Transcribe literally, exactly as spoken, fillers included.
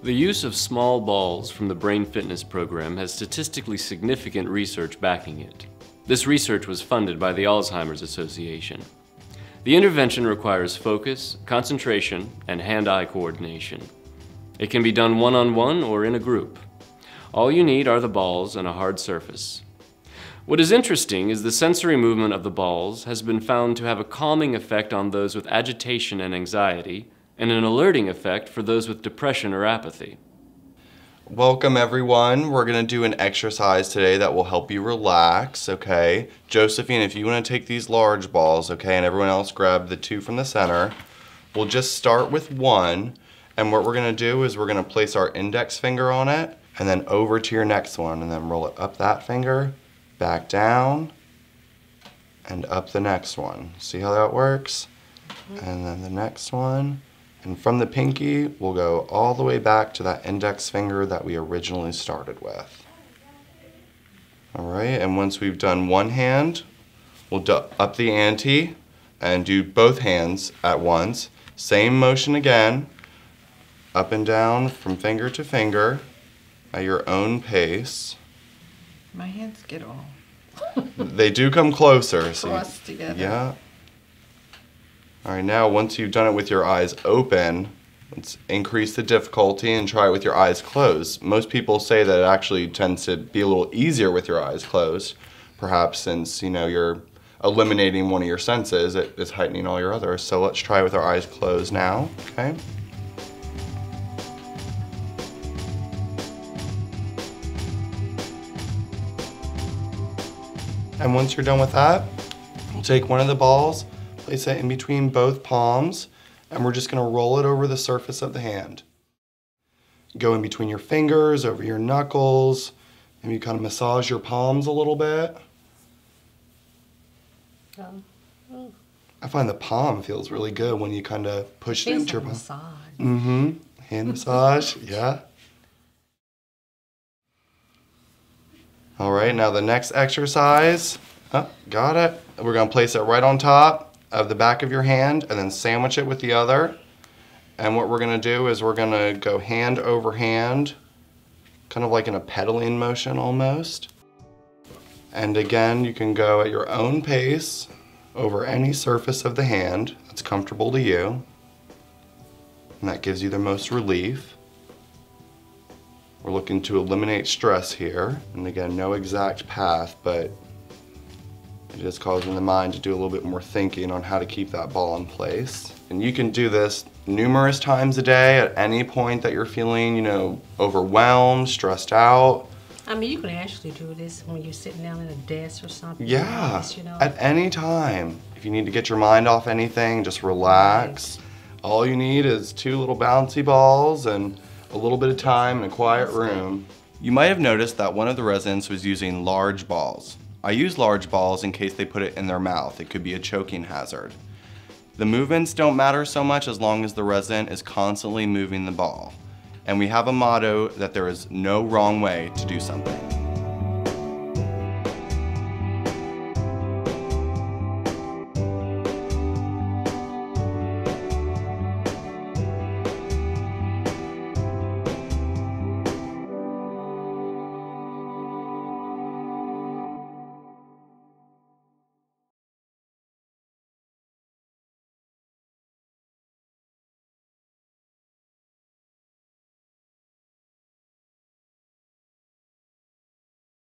The use of small balls from the Brain Fitness Program has statistically significant research backing it. This research was funded by the Alzheimer's Association. The intervention requires focus, concentration, and hand-eye coordination. It can be done one-on-one or in a group. All you need are the balls and a hard surface. What is interesting is the sensory movement of the balls has been found to have a calming effect on those with agitation and anxiety, and an alerting effect for those with depression or apathy. Welcome everyone. We're gonna do an exercise today that will help you relax, okay? Josephine, if you wanna take these large balls, okay, and everyone else grab the two from the center, we'll just start with one, and what we're gonna do is we're gonna place our index finger on it, and then over to your next one, and then roll it up that finger, back down, and up the next one. See how that works? And then the next one. And from the pinky, we'll go all the way back to that index finger that we originally started with. All right, and once we've done one hand, we'll up the ante and do both hands at once. Same motion again, up and down from finger to finger at your own pace. My hands get all. They do come closer. So crossed together. Yeah. All right, now once you've done it with your eyes open, let's increase the difficulty and try it with your eyes closed. Most people say that it actually tends to be a little easier with your eyes closed, perhaps since, you know, you're eliminating one of your senses, it is heightening all your others. So let's try it with our eyes closed now, okay? And once you're done with that, we'll take one of the balls, place it in between both palms, and we're just gonna roll it over the surface of the hand. Go in between your fingers, over your knuckles, and you kind of massage your palms a little bit. Um, oh. I find the palm feels really good when you kind of push it into your palm. Massage. Mm-hmm. Hand massage, yeah. All right, now the next exercise, oh, got it. We're gonna place it right on top of the back of your hand and then sandwich it with the other. And what we're gonna do is we're gonna go hand over hand, kind of like in a pedaling motion almost. And again, you can go at your own pace over any surface of the hand that's comfortable to you. And that gives you the most relief. We're looking to eliminate stress here. And again, no exact path, but it is causing the mind to do a little bit more thinking on how to keep that ball in place. And you can do this numerous times a day at any point that you're feeling, you know, overwhelmed, stressed out. I mean, you can actually do this when you're sitting down at a desk or something. Yeah, like this, you know? At any time. If you need to get your mind off anything, just relax. Right. All you need is two little bouncy balls and a little bit of time in a quiet That's room. Good. You might have noticed that one of the residents was using large balls. I use large balls in case they put it in their mouth. It could be a choking hazard. The movements don't matter so much as long as the resident is constantly moving the ball. And we have a motto that there is no wrong way to do something.